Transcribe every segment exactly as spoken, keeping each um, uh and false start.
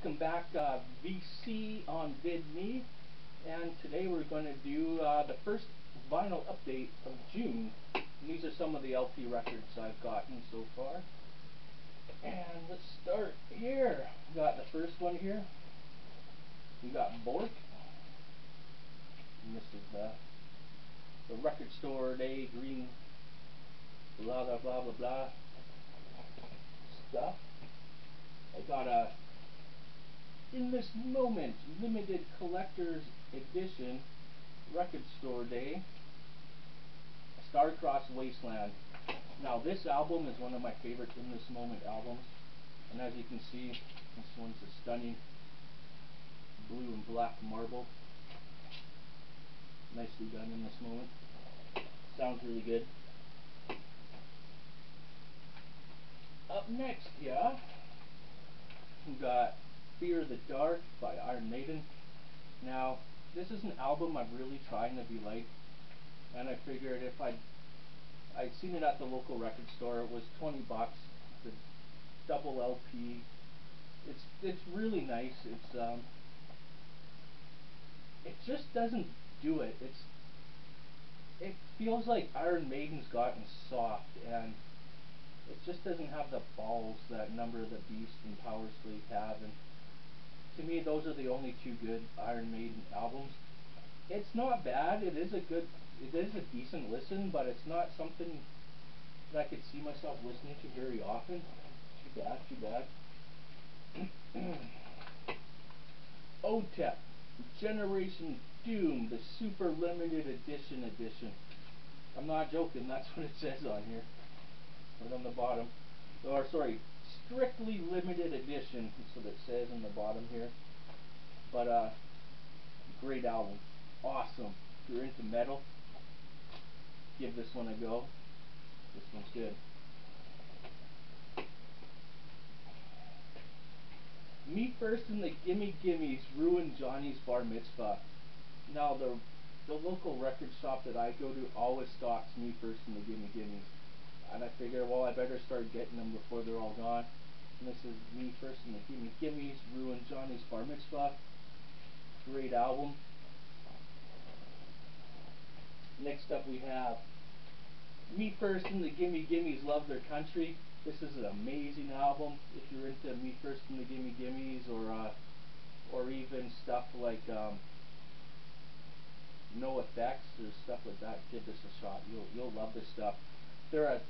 Welcome back, uh, V C on VidMe, and today we're going to do uh, the first vinyl update of June. And these are some of the L P records I've gotten so far. And let's start here. We got the first one here. We got Bork. And this is the, the record store day, green, blah, blah, blah, blah, blah stuff. I got a In This Moment limited collector's edition record store day, Star Crossed Wasteland. Now this album is one of my favorite In This Moment albums, and as you can see, this one's a stunning blue and black marble, nicely done. In This Moment sounds really good. Up next, yeah, we got Fear of the Dark by Iron Maiden. Now, this is an album I'm really trying to be like, and I figured if I'd, I'd seen it at the local record store, it was twenty bucks, the double L P. It's it's really nice. It's um, it just doesn't do it. It's it feels like Iron Maiden's gotten soft, and it just doesn't have the balls that Number of the Beast and Power Sleep have, and to me those are the only two good Iron Maiden albums. It's not bad, it is a good, it is a decent listen, but it's not something that I could see myself listening to very often. Too bad, too bad. O T E P, Generation Doom, the Super Limited Edition edition. I'm not joking, that's what it says on here. Right on the bottom, or sorry, strictly limited edition, that's what it says on the bottom here. But uh, great album, awesome. If you're into metal, give this one a go. This one's good. Me First and the Gimme Gimmes, Ruin Johnny's Bar Mitzvah. Now the the local record shop that I go to always stocks Me First and the Gimme Gimmes. And I figured, well, I better start getting them before they're all gone. And this is Me First and the Gimme Gimmes, Ruin Johnny's Bar Mitzvah. Great album. Next up we have Me First and the Gimme Gimmes, Love Their Country. This is an amazing album. If you're into Me First and the Gimme Gimmes, or uh, or even stuff like um, No Effects or stuff like that, give this a shot. You'll you'll love this stuff. They're a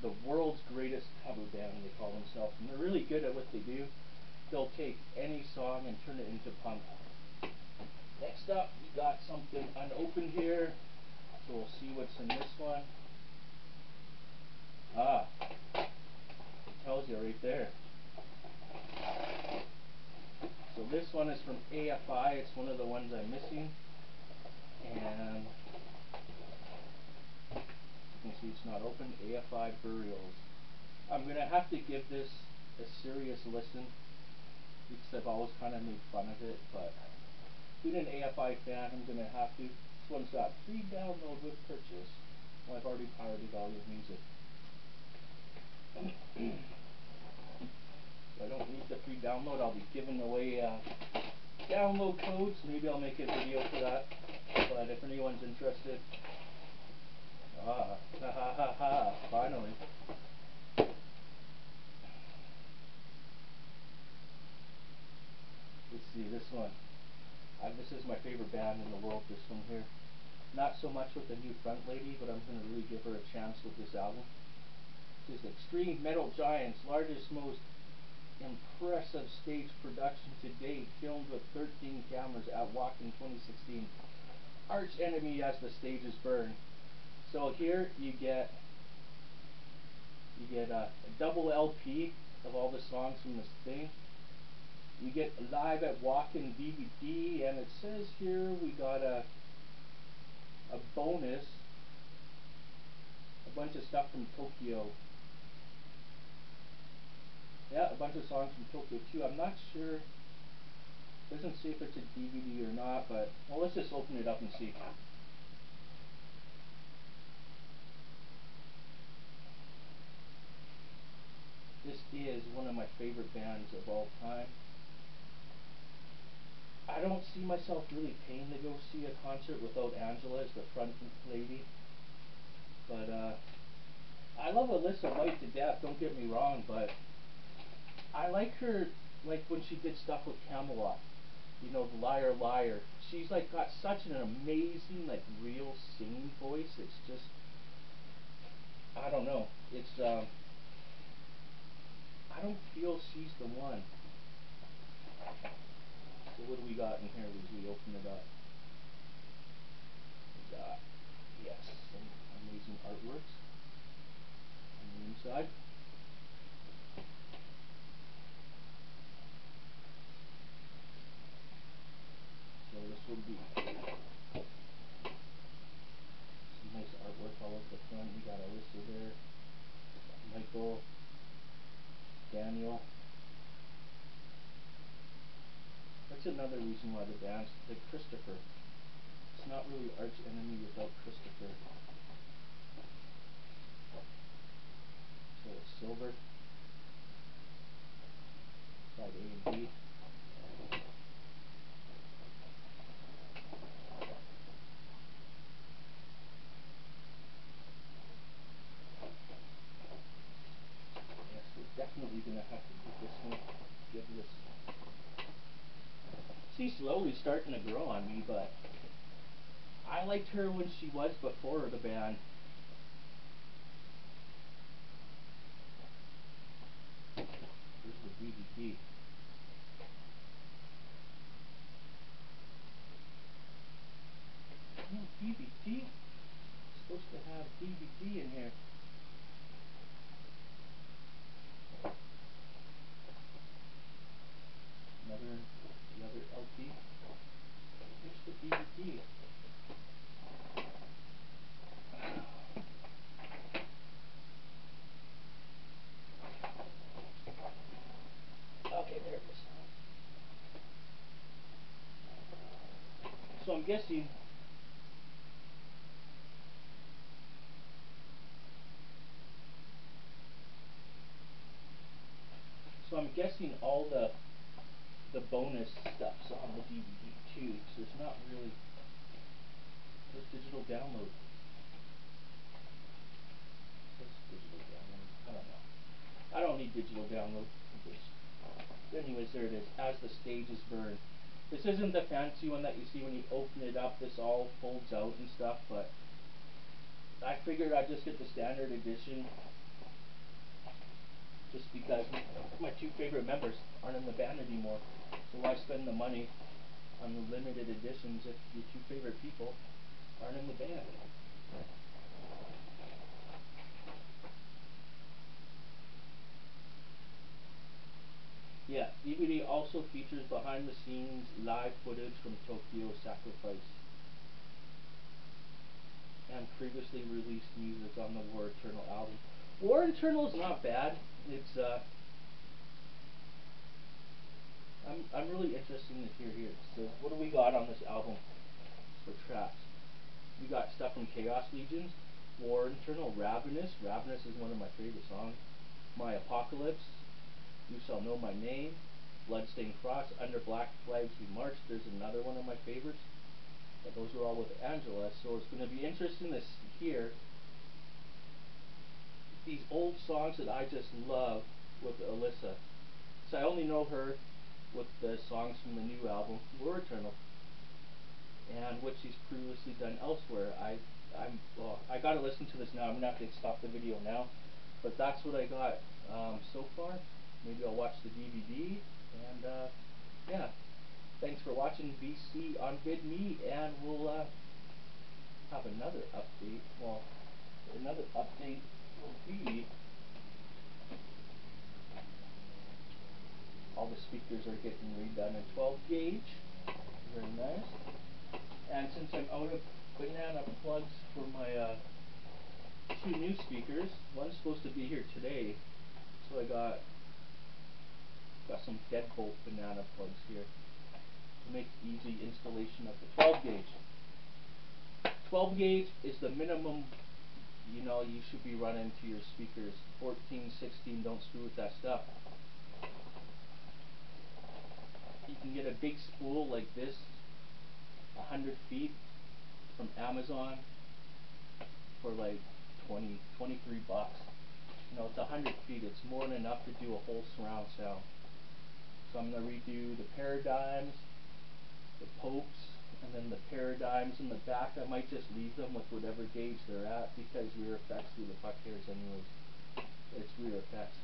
the world's greatest cover band, they call themselves, and they're really good at what they do. They'll take any song and turn it into punk. Next up, we got something unopened here, so we'll see what's in this one. Ah, it tells you right there. So this one is from A F I, it's one of the ones I'm missing, and you can see it's not open. A F I Burials. I'm going to have to give this a serious listen because I've always kind of made fun of it, but being an A F I fan, I'm going to have to. This one's got free download with purchase. Well, I've already pirated all your music. So I don't need the free download. I'll be giving away uh, download codes. Maybe I'll make a video for that, but if anyone's interested. Ah, ha ha ha ha, finally. Let's see, this one. Uh, this is my favorite band in the world, this one here. Not so much with the new front lady, but I'm going to really give her a chance with this album. This is Extreme Metal Giants, largest, most impressive stage production to date, filmed with thirteen cameras at Wacken twenty sixteen. Arch Enemy, As the Stages Burn. So here you get you get a, a double L P of all the songs from this thing. You get live at Wacken D V D, and it says here we got a a bonus, a bunch of stuff from Tokyo. Yeah, a bunch of songs from Tokyo too. I'm not sure. It doesn't say if it's a D V D or not, but well, let's just open it up and see. This is one of my favorite bands of all time. I don't see myself really paying to go see a concert without Angela as the front lady. But, uh, I love Alyssa White to death, don't get me wrong, but I like her, like, when she did stuff with Kamelot. You know, the Liar Liar. She's, like, got such an amazing, like, real singing voice. It's just, I don't know. It's, um, I don't feel she's the one. So what do we got in here as we open it up? We got, yes, some amazing artworks on the inside. So this would be some nice artwork all over the front. We got Alyssa there, Michael, Daniel. That's another reason why the band's like Christopher. It's not really Arch Enemy without Christopher. So it's silver. Side A and B. Yes, we're definitely gonna have to give this one. Give this. She's slowly starting to grow on me, but I liked her when she was before the band. Here's the D V D. No D V D? It's supposed to have D V D in here. Another. The other L P. Here's the D V D. Okay, there it is. So I'm guessing So I'm guessing all the the bonus stuff's on the D V D too, so it's not really this digital download. This digital download. I don't know. I don't need digital download. Anyways, there it is. As the Stages Burn. This isn't the fancy one that you see when you open it up. This all folds out and stuff, but I figured I'd just get the standard edition. Just because my two favorite members aren't in the band anymore, so why spend the money on the limited editions if your two favorite people aren't in the band? Yeah, D V D also features behind-the-scenes live footage from Tokyo Sacrifice and previously released music on the War Eternal album. War Eternal is not bad. It's uh, I'm I'm really interested in here here. So what do we got on this album for tracks? We got stuff from Chaos Legions, War Eternal, Ravenous. Ravenous is one of my favorite songs. My Apocalypse, You Shall Know My Name, Bloodstained Cross, Under Black Flags We March. There's another one of my favorites. But those are all with Angela, so it's going to be interesting to hear these old songs that I just love with Alyssa. So I only know her with the songs from the new album, War Eternal, and what she's previously done elsewhere. I I'm well, I gotta listen to this now. I'm gonna have to stop the video now. But that's what I got um, so far. Maybe I'll watch the D V D and uh, yeah. Thanks for watching V C on VidMe, and we'll uh, have another update. Well, another update. Be. All the speakers are getting redone in twelve gauge, very nice. And since I'm out of banana plugs for my uh, two new speakers, one's supposed to be here today, so I got got some deadbolt banana plugs here to make easy installation of the twelve gauge. twelve gauge is the minimum. You know, you should be running to your speakers. fourteen, sixteen, don't screw with that stuff. you can get a big spool like this, a hundred feet, from Amazon for like twenty, twenty-three bucks. You know, it's a hundred feet, it's more than enough to do a whole surround sound. So I'm going to redo the paradigms, the popes, and then the paradigms in the back. I might just leave them with whatever gauge they're at, because Rear Effects through the fuck cares anyways. It's Rear Effects.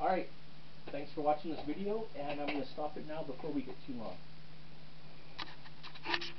Alright, thanks for watching this video, and I'm going to stop it now before we get too long.